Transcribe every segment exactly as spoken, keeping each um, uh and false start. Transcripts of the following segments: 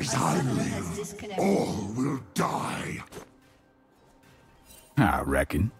As I live, all will die. I reckon.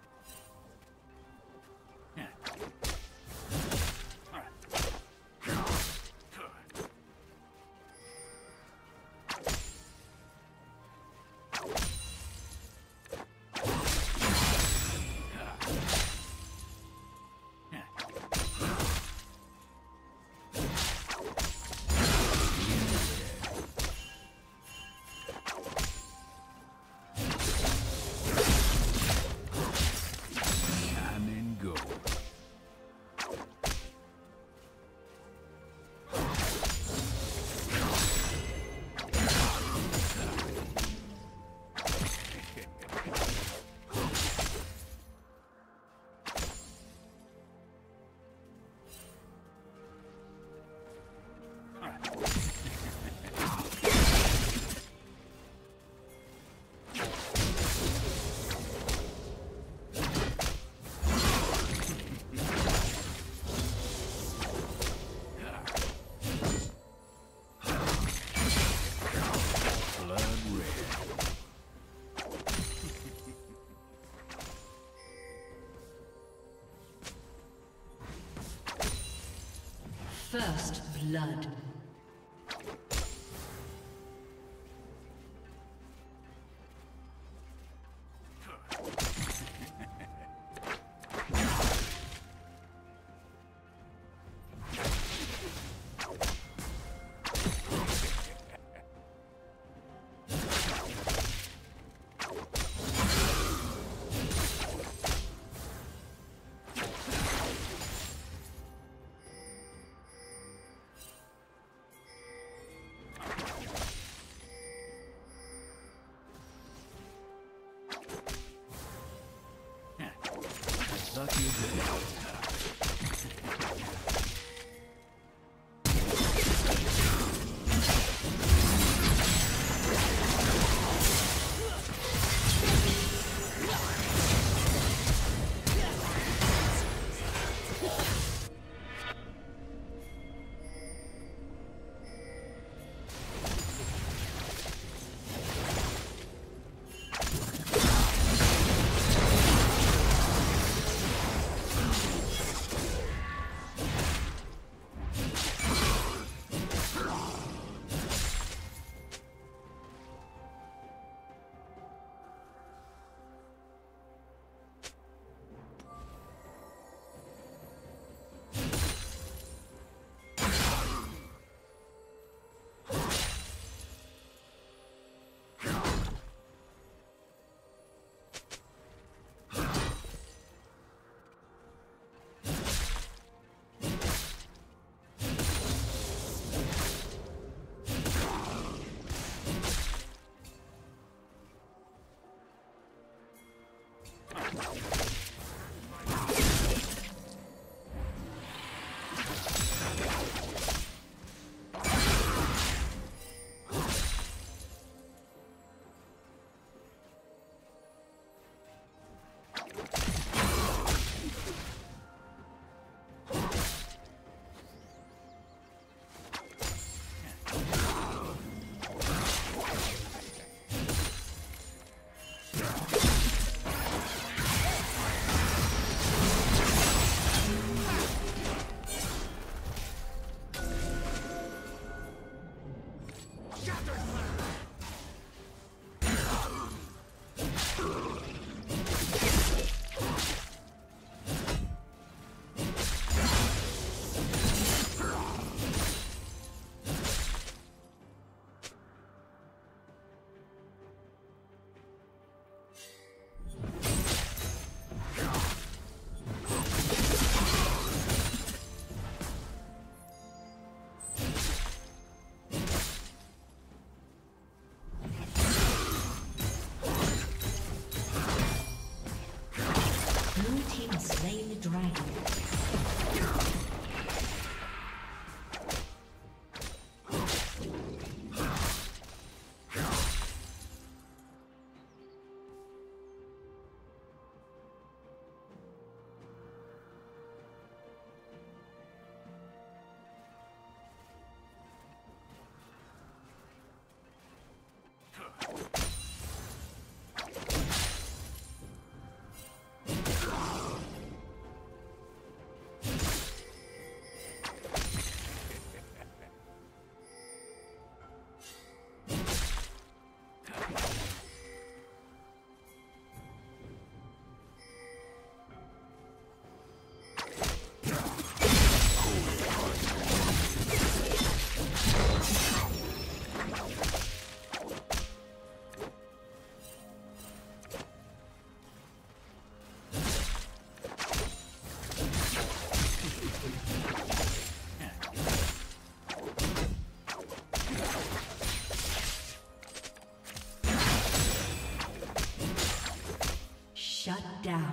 First blood. Lucky day. down.